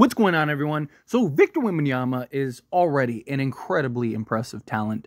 What's going on, everyone? So Victor Wembanyama is already an incredibly impressive talent.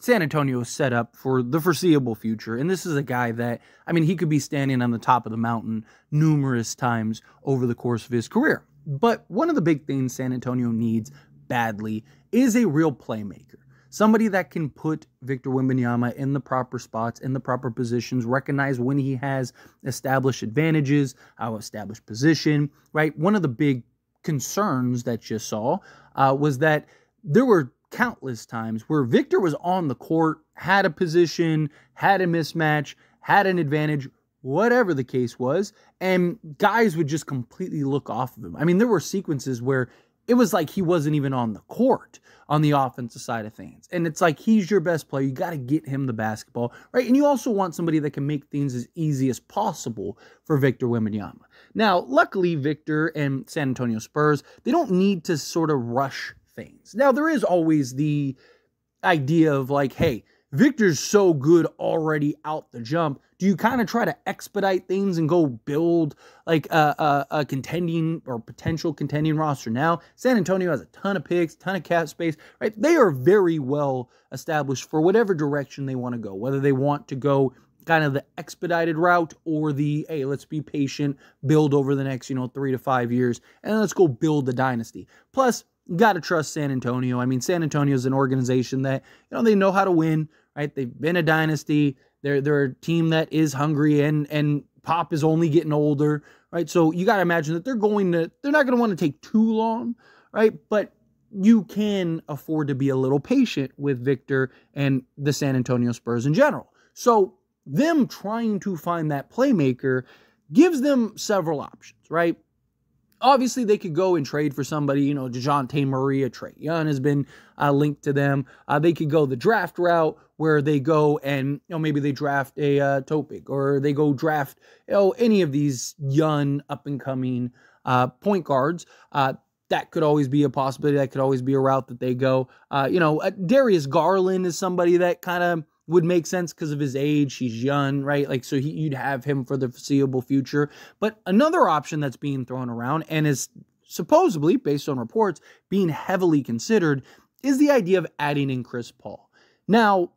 San Antonio is set up for the foreseeable future, and this is a guy that, I mean, he could be standing on the top of the mountain numerous times over the course of his career. But one of the big things San Antonio needs badly is a real playmaker. Somebody that can put Victor Wembanyama in the proper spots, in the proper positions, recognize when he has established advantages, our established position, right? One of the big concerns that you saw was that there were countless times where Victor was on the court, had a position, had a mismatch, had an advantage, whatever the case was, and guys would just completely look off of him. I mean, there were sequences where it was like he wasn't even on the court on the offensive side of things. And it's like, he's your best player. You got to get him the basketball, right? And you also want somebody that can make things as easy as possible for Victor Wembanyama. Now, luckily, Victor and San Antonio Spurs, they don't need to sort of rush things. Now, there is always the idea of like, hey, Victor's so good already out the jump. Do you kind of try to expedite things and go build like a contending or potential contending roster? Now, San Antonio has a ton of picks, ton of cap space, right? They are very well established for whatever direction they want to go, whether they want to go kind of the expedited route or the, hey, let's be patient, build over the next, 3 to 5 years, and let's go build the dynasty. Plus, you got to trust San Antonio. I mean, San Antonio is an organization that, they know how to win, right? They've been a dynasty. They're a team that is hungry, and Pop is only getting older, right? So you got to imagine that they're not going to want to take too long, right? But you can afford to be a little patient with Victor and the San Antonio Spurs in general. So them trying to find that playmaker gives them several options, right? Obviously, they could go and trade for somebody, DeJounte Murray, Trae Young has been linked to them. They could go the draft route where they go and, maybe they draft a Topić, or they go draft, any of these young up-and-coming point guards. That could always be a possibility. That could always be a route that they go. Darius Garland is somebody that kind of would make sense because of his age. He's young, right? Like, so you'd have him for the foreseeable future. But another option that's being thrown around and is supposedly, based on reports, being heavily considered is the idea of adding in Chris Paul. Now,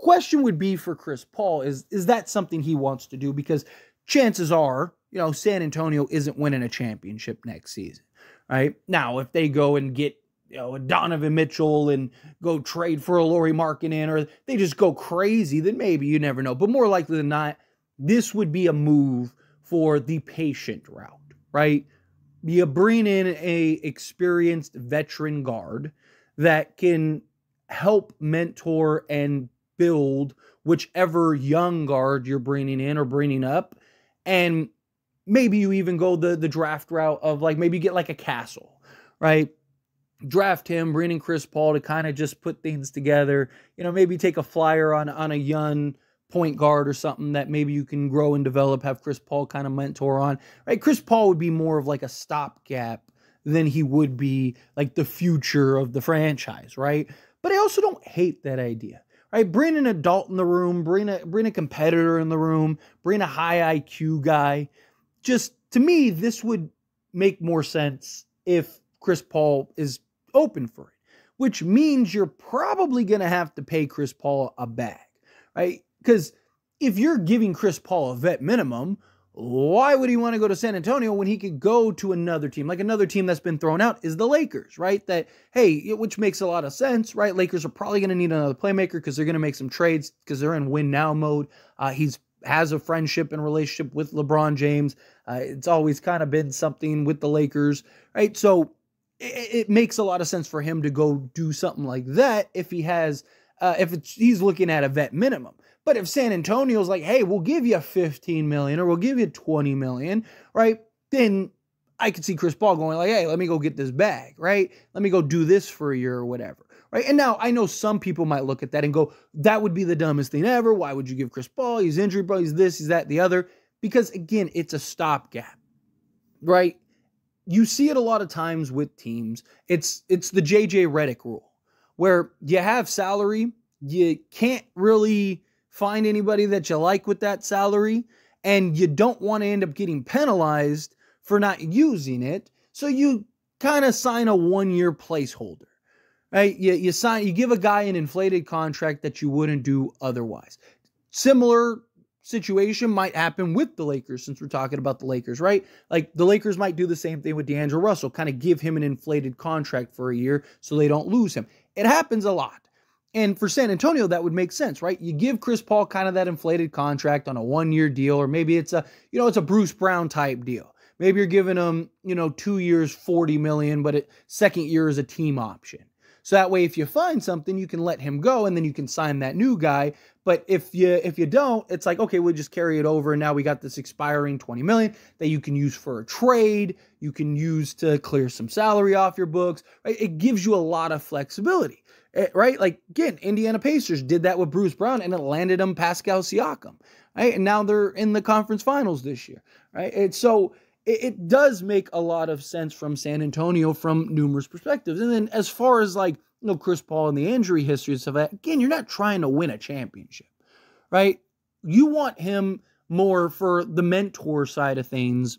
question would be for Chris Paul, is that something he wants to do? Because chances are, San Antonio isn't winning a championship next season, right? Now, if they go and get Donovan Mitchell and go trade for a Lauri Markkanen, or they just go crazy, then maybe, you never know. But more likely than not, this would be a move for the patient route, right? You bring in a experienced veteran guard that can help mentor and build whichever young guard you're bringing in or bringing up. And maybe you even go the draft route of like, maybe get like a Castle, right? Draft him, bring in Chris Paul to kind of just put things together, maybe take a flyer on a young point guard or something that maybe you can grow and develop, have Chris Paul kind of mentor on, right? Chris Paul would be more of like a stopgap than he would be like the future of the franchise, right? But I also don't hate that idea, right? Bring an adult in the room, bring a competitor in the room, bring a high IQ guy. Just, to me, this would make more sense if Chris Paul is open for it, which means you're probably going to have to pay Chris Paul a bag, right? Because if you're giving Chris Paul a vet minimum, why would he want to go to San Antonio when he could go to another team? Like, another team that's been thrown out is the Lakers, right? That, hey, which makes a lot of sense, right? Lakers are probably going to need another playmaker because they're going to make some trades because they're in win now mode. He has a friendship and relationship with LeBron James. It's always kind of been something with the Lakers, right? So it makes a lot of sense for him to go do something like that if he has, he's looking at a vet minimum. But if San Antonio's like, hey, we'll give you $15 million or we'll give you $20 million, right? Then I could see Chris Paul going like, hey, let me go get this bag, right? Let me go do this for a year or whatever, right? And now I know some people might look at that and go, that would be the dumbest thing ever. Why would you give Chris Paul? He's injury prone. He's this, he's that, the other. Because again, it's a stopgap, right? You see it a lot of times with teams. It's the JJ Redick rule where you have salary, you can't really find anybody that you like with that salary, and you don't want to end up getting penalized for not using it. So you kind of sign a one-year placeholder, right? You give a guy an inflated contract that you wouldn't do otherwise. Similar situation might happen with the Lakers, since we're talking about the Lakers, right? Like the Lakers might do the same thing with D'Angelo Russell, kind of give him an inflated contract for a year so they don't lose him. It happens a lot. And for San Antonio, that would make sense, right? You give Chris Paul kind of that inflated contract on a one-year deal, or maybe it's a, you know, it's a Bruce Brown type deal. Maybe you're giving him, you know, 2 years, $40 million, but second year is a team option. So that way, if you find something, you can let him go and then you can sign that new guy. But if you don't, it's like, okay, we'll just carry it over. And now we got this expiring $20 million that you can use for a trade. You can use to clear some salary off your books, right? It gives you a lot of flexibility, right? Like again, Indiana Pacers did that with Bruce Brown and it landed them Pascal Siakam, right? And now they're in the conference finals this year, right? And so it does make a lot of sense from San Antonio from numerous perspectives. And then as far as like, you know, Chris Paul and the injury history and stuff like that, again, you're not trying to win a championship, right? You want him more for the mentor side of things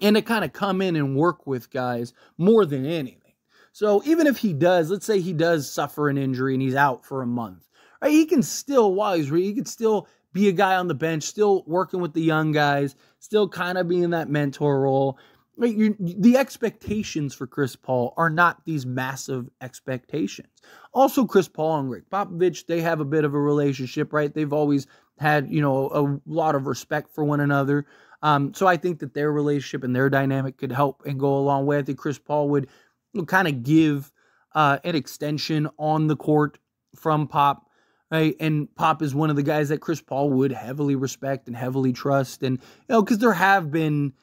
and to kind of come in and work with guys more than anything. So even if he does, let's say he does suffer an injury and he's out for a month, right? He can still, while he's he can still be a guy on the bench, still working with the young guys, still kind of being that mentor role. Right? The expectations for Chris Paul are not these massive expectations. Also, Chris Paul and Rick Popovich, they have a bit of a relationship, right? They've always had, you know, a lot of respect for one another. So I think that their relationship and their dynamic could help and go a long way. I think Chris Paul would kind of give an extension on the court from Pop. Right? And Pop is one of the guys that Chris Paul would heavily respect and heavily trust. And, you know, because there have been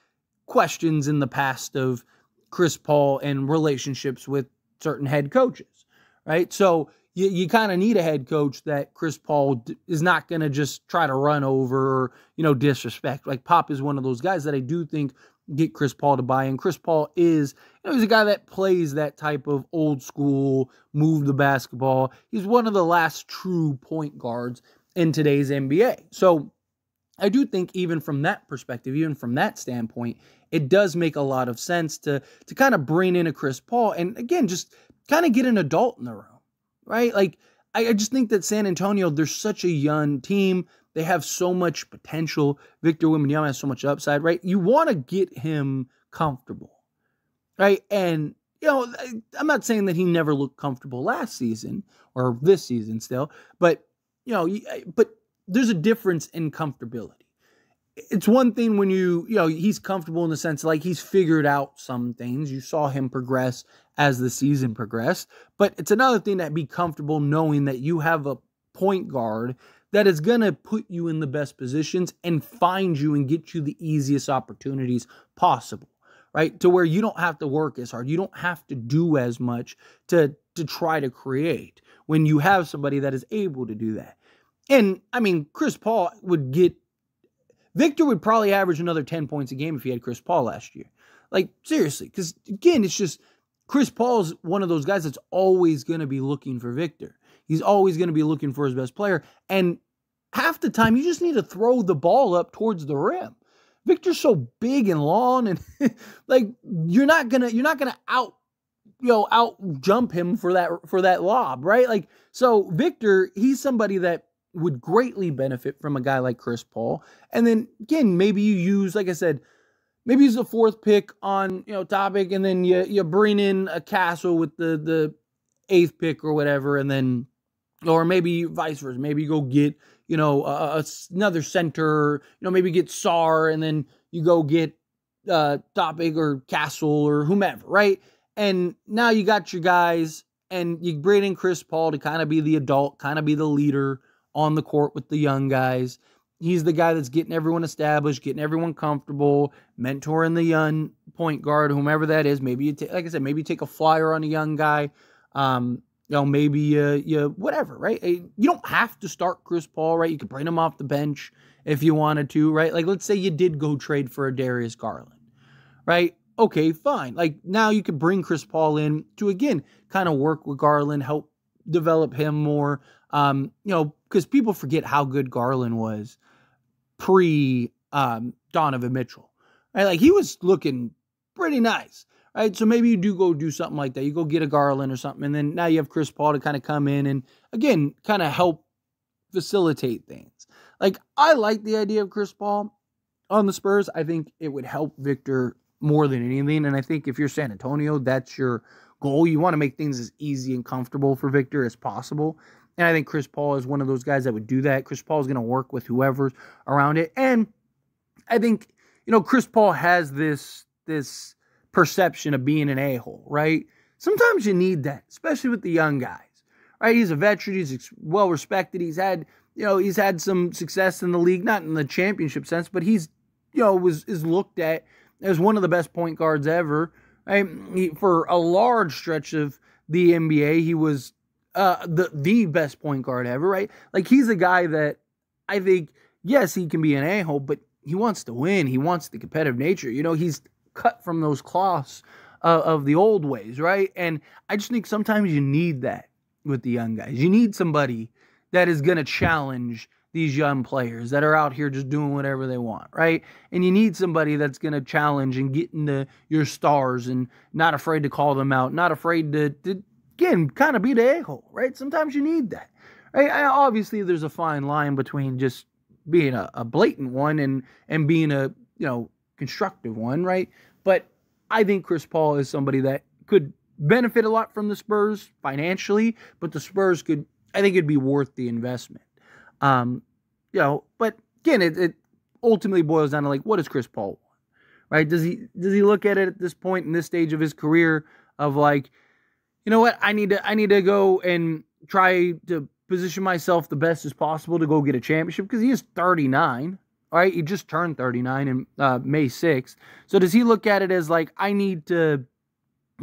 questions in the past of Chris Paul and relationships with certain head coaches, right? So you kind of need a head coach that Chris Paul is not going to just try to run over or, you know, disrespect. Like Pop is one of those guys that I do think get Chris Paul to buy in. Chris Paul is, you know, he's a guy that plays that type of old school, move the basketball. He's one of the last true point guards in today's NBA. So I do think even from that perspective, even from that standpoint, it does make a lot of sense to kind of bring in a Chris Paul and again, just kind of get an adult in the room, right? Like I just think that San Antonio, they're such a young team. They have so much potential. Victor Wembanyama has so much upside, right? You want to get him comfortable, right? And, you know, I'm not saying that he never looked comfortable last season or this season still, but, you know, but there's a difference in comfortability. It's one thing when you know, he's comfortable in the sense like he's figured out some things. You saw him progress as the season progressed, but it's another thing that be comfortable knowing that you have a point guard that is going to put you in the best positions and find you and get you the easiest opportunities possible, right? To where you don't have to work as hard. You don't have to do as much to try to create when you have somebody that is able to do that. And, I mean, Chris Paul would get... Victor would probably average another 10 points a game if he had Chris Paul last year. Like, seriously. Because, again, it's just... Chris Paul's one of those guys that's always going to be looking for Victor. He's always going to be looking for his best player. And half the time, you just need to throw the ball up towards the rim. Victor's so big and long, and like you're not gonna out jump him for that lob, right? Like so, Victor, he's somebody that would greatly benefit from a guy like Chris Paul. And then again, maybe you use, like I said, maybe he's the fourth pick on, you know, Topić, and then you bring in a Castle with the eighth pick or whatever, and then. Or maybe vice versa. Maybe you go get, you know, another center. You know, maybe get SAR, and then you go get Topić or Castle or whomever, right? And now you got your guys, and you bring in Chris Paul to kind of be the adult, kind of be the leader on the court with the young guys. He's the guy that's getting everyone established, getting everyone comfortable, mentoring the young point guard, whomever that is. Maybe you like I said, maybe you take a flyer on a young guy. You know, maybe whatever, right? You don't have to start Chris Paul, right? You could bring him off the bench if you wanted to, right? Like, let's say you did go trade for a Darius Garland, right? Okay, fine. Like, now you could bring Chris Paul in to, again, kind of work with Garland, help develop him more, you know, because people forget how good Garland was pre Donovan Mitchell, right? Like, he was looking pretty nice. All right, so maybe you do go do something like that. You go get a Garland or something, and then now you have Chris Paul to kind of come in and, again, kind of help facilitate things. Like, I like the idea of Chris Paul on the Spurs. I think it would help Victor more than anything, and I think if you're San Antonio, that's your goal. You want to make things as easy and comfortable for Victor as possible, and I think Chris Paul is one of those guys that would do that. Chris Paul is going to work with whoever's around it, and I think, you know, Chris Paul has this perception of being an a-hole, right? Sometimes you need that, especially with the young guys, right? He's a veteran. He's well-respected. He's had, you know, he's had some success in the league, not in the championship sense, but he's, you know, is looked at as one of the best point guards ever, right? For a large stretch of the NBA, he was the best point guard ever, right? Like, he's a guy that I think, yes, he can be an a-hole, but he wants to win. He wants the competitive nature. You know, he's cut from those cloths of the old ways, right? And I just think sometimes you need that with the young guys. You need somebody that is going to challenge these young players that are out here just doing whatever they want, right? And you need somebody that's going to challenge and get into your stars and not afraid to call them out, not afraid to again, kind of be the a-hole, right? Sometimes you need that, right? Obviously, there's a fine line between just being a blatant one and being a, you know, constructive one, right? But I think Chris Paul is somebody that could benefit a lot from the Spurs financially, but the Spurs could, I think it'd be worth the investment. You know, but again, it ultimately boils down to, like, what does Chris Paul want, right? Does he look at it at this point in this stage of his career of, like, you know what, I need to go and try to position myself the best as possible to go get a championship, because he is 39, all right? He just turned 39 in May 6th. So does he look at it as, like, I need to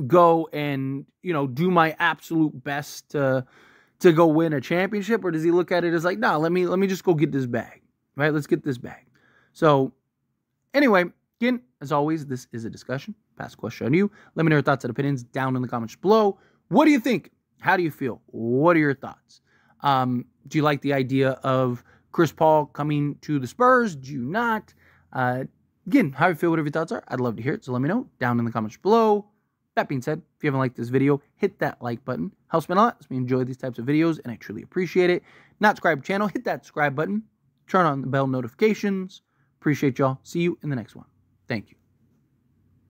go and, you know, do my absolute best to go win a championship? Or does he look at it as, like, nah, let me just go get this bag, right? Let's get this bag. So anyway, again, as always, this is a discussion. Pass a question on you. Let me know your thoughts and opinions down in the comments below. What do you think? How do you feel? What are your thoughts? Do you like the idea of Chris Paul coming to the Spurs? Do you not? Again, how you feel, whatever your thoughts are, I'd love to hear it. So let me know down in the comments below. That being said, if you haven't liked this video, hit that like button. Helps me a lot. Helps me enjoy these types of videos, and I truly appreciate it. Not subscribed to the channel, hit that subscribe button. Turn on the bell notifications. Appreciate y'all. See you in the next one. Thank you.